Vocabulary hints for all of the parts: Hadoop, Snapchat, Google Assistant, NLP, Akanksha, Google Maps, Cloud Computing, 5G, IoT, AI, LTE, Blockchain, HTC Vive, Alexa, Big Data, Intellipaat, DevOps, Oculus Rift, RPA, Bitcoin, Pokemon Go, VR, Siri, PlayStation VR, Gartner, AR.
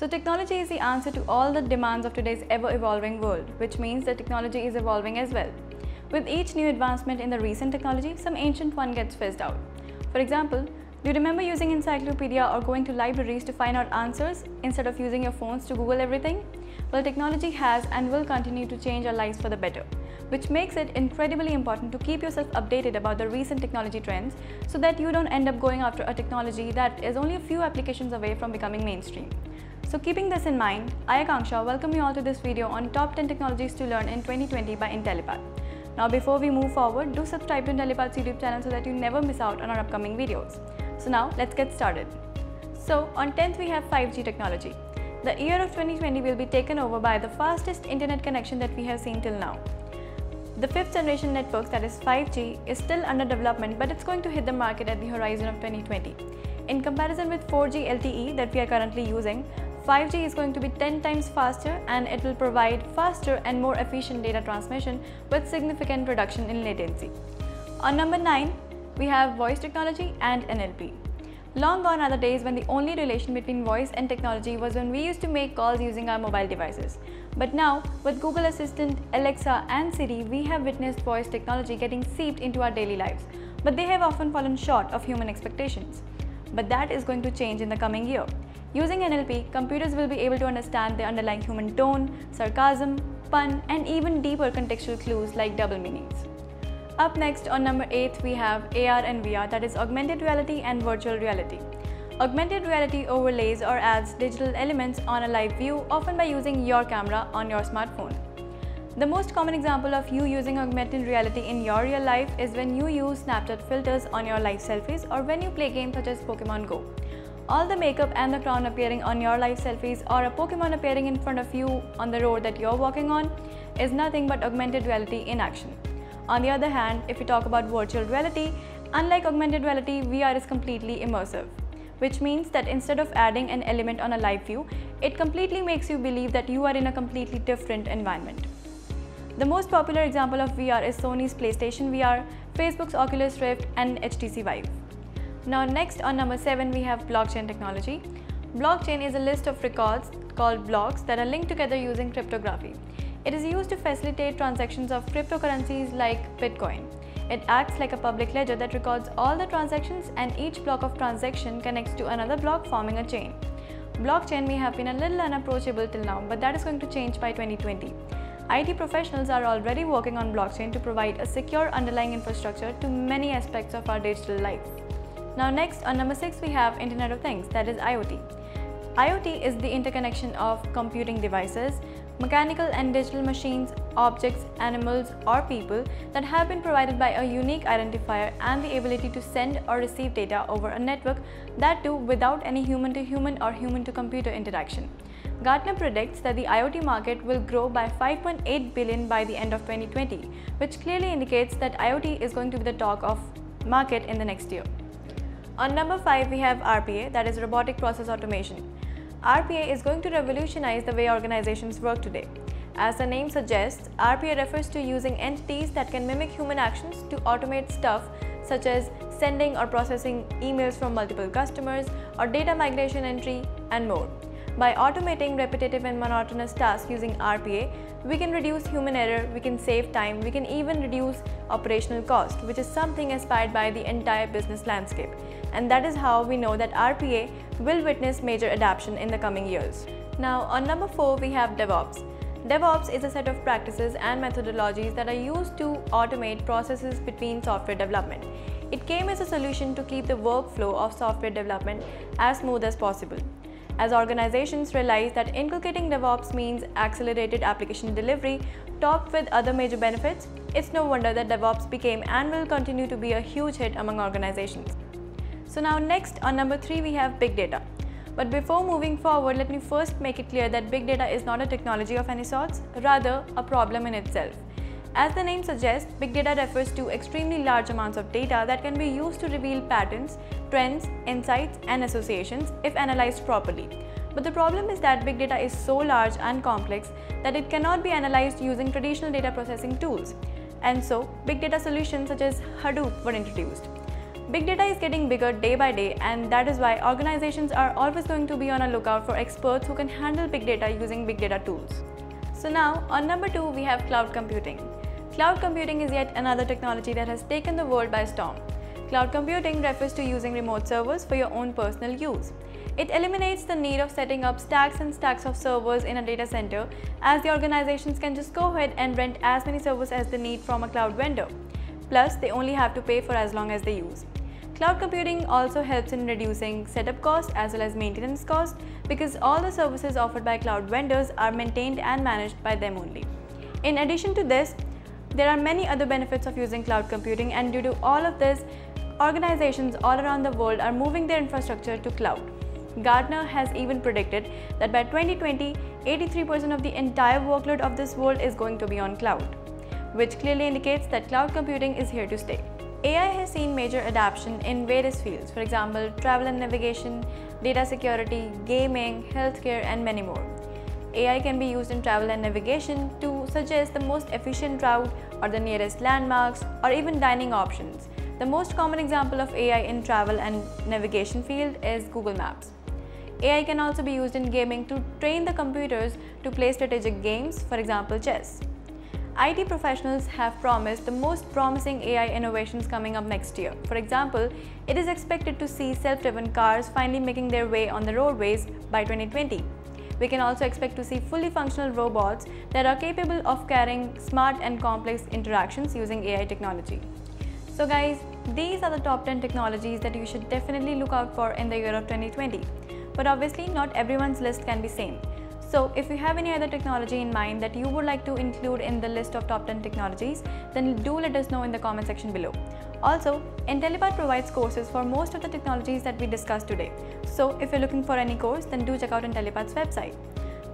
So technology is the answer to all the demands of today's ever-evolving world, which means that technology is evolving as well. With each new advancement in the recent technology, some ancient one gets phased out. For example, do you remember using encyclopedia or going to libraries to find out answers instead of using your phones to Google everything? Well, technology has and will continue to change our lives for the better, which makes it incredibly important to keep yourself updated about the recent technology trends so that you don't end up going after a technology that is only a few applications away from becoming mainstream. So keeping this in mind, I, Akanksha, welcome you all to this video on Top 10 Technologies to Learn in 2020 by Intellipaat. Now before we move forward, do subscribe to Intellipaat's YouTube channel so that you never miss out on our upcoming videos. So now let's get started. So on 10th we have 5G technology. The year of 2020 will be taken over by the fastest internet connection that we have seen till now. The 5th generation networks, that is 5G, is still under development, but it's going to hit the market at the horizon of 2020. In comparison with 4G LTE that we are currently using, 5G is going to be 10 times faster, and it will provide faster and more efficient data transmission with significant reduction in latency. On number 9, we have voice technology and NLP. Long gone are the days when the only relation between voice and technology was when we used to make calls using our mobile devices. But now, with Google Assistant, Alexa and Siri, we have witnessed voice technology getting seeped into our daily lives. But they have often fallen short of human expectations. But that is going to change in the coming year. Using NLP, computers will be able to understand the underlying human tone, sarcasm, pun, and even deeper contextual clues like double meanings. Up next, on number 8, we have AR and VR, that is augmented reality and virtual reality. Augmented reality overlays or adds digital elements on a live view, often by using your camera on your smartphone. The most common example of you using augmented reality in your real life is when you use Snapchat filters on your live selfies or when you play games such as Pokemon Go. All the makeup and the crown appearing on your live selfies or a Pokemon appearing in front of you on the road that you're walking on is nothing but augmented reality in action. On the other hand, if we talk about virtual reality, unlike augmented reality, VR is completely immersive, which means that instead of adding an element on a live view, it completely makes you believe that you are in a completely different environment. The most popular example of VR is Sony's PlayStation VR, Facebook's Oculus Rift, and HTC Vive. Now next, on number 7, we have blockchain technology. Blockchain is a list of records called blocks that are linked together using cryptography. It is used to facilitate transactions of cryptocurrencies like Bitcoin. It acts like a public ledger that records all the transactions, and each block of transaction connects to another block, forming a chain. Blockchain may have been a little unapproachable till now, but that is going to change by 2020. IT professionals are already working on blockchain to provide a secure underlying infrastructure to many aspects of our digital life. Now next, on number 6, we have Internet of Things, that is IoT. IoT is the interconnection of computing devices, mechanical and digital machines, objects, animals or people that have been provided by a unique identifier and the ability to send or receive data over a network, that too without any human-to-human or human-to-computer interaction. Gartner predicts that the IoT market will grow by $5.8 billion by the end of 2020, which clearly indicates that IoT is going to be the talk of market in the next year. On number 5, we have RPA, that is robotic process automation. RPA is going to revolutionize the way organizations work today. As the name suggests, RPA refers to using entities that can mimic human actions to automate stuff such as sending or processing emails from multiple customers or data migration entry and more. By automating repetitive and monotonous tasks using RPA, we can reduce human error, we can save time, we can even reduce operational cost, which is something aspired by the entire business landscape. And that is how we know that RPA will witness major adoption in the coming years. Now on number 4, we have DevOps. DevOps is a set of practices and methodologies that are used to automate processes between software development. It came as a solution to keep the workflow of software development as smooth as possible. As organizations realize that inculcating DevOps means accelerated application delivery, topped with other major benefits, it's no wonder that DevOps became and will continue to be a huge hit among organizations. So now next, on number 3, we have big data. But before moving forward, let me first make it clear that big data is not a technology of any sorts, rather a problem in itself. As the name suggests, big data refers to extremely large amounts of data that can be used to reveal patterns, trends, insights, and associations if analyzed properly. But the problem is that big data is so large and complex that it cannot be analyzed using traditional data processing tools. And so, big data solutions such as Hadoop were introduced. Big data is getting bigger day by day, and that is why organizations are always going to be on a lookout for experts who can handle big data using big data tools. So now, on number 2, we have cloud computing. Cloud computing is yet another technology that has taken the world by storm. Cloud computing refers to using remote servers for your own personal use. It eliminates the need of setting up stacks and stacks of servers in a data center, as the organizations can just go ahead and rent as many servers as they need from a cloud vendor. Plus, they only have to pay for as long as they use. Cloud computing also helps in reducing setup cost as well as maintenance cost, because all the services offered by cloud vendors are maintained and managed by them only. In addition to this, there are many other benefits of using cloud computing, and due to all of this, organizations all around the world are moving their infrastructure to cloud. Gartner has even predicted that by 2020, 83% of the entire workload of this world is going to be on cloud, which clearly indicates that cloud computing is here to stay. AI has seen major adoption in various fields, for example, travel and navigation, data security, gaming, healthcare, and many more. AI can be used in travel and navigation to suggest the most efficient route or the nearest landmarks or even dining options. The most common example of AI in travel and navigation field is Google Maps. AI can also be used in gaming to train the computers to play strategic games, for example, chess. IT professionals have promised the most promising AI innovations coming up next year. For example, it is expected to see self-driven cars finally making their way on the roadways by 2020. We can also expect to see fully functional robots that are capable of carrying smart and complex interactions using AI technology. So guys, these are the top 10 technologies that you should definitely look out for in the year of 2020. But obviously, not everyone's list can be same. So if you have any other technology in mind that you would like to include in the list of top 10 technologies, then do let us know in the comment section below. Also, Intellipaat provides courses for most of the technologies that we discussed today. So if you're looking for any course, then do check out Intellipaat's website.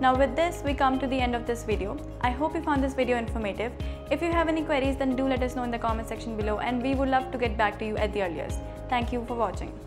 Now with this, we come to the end of this video. I hope you found this video informative. If you have any queries, then do let us know in the comment section below, and we would love to get back to you at the earliest. Thank you for watching.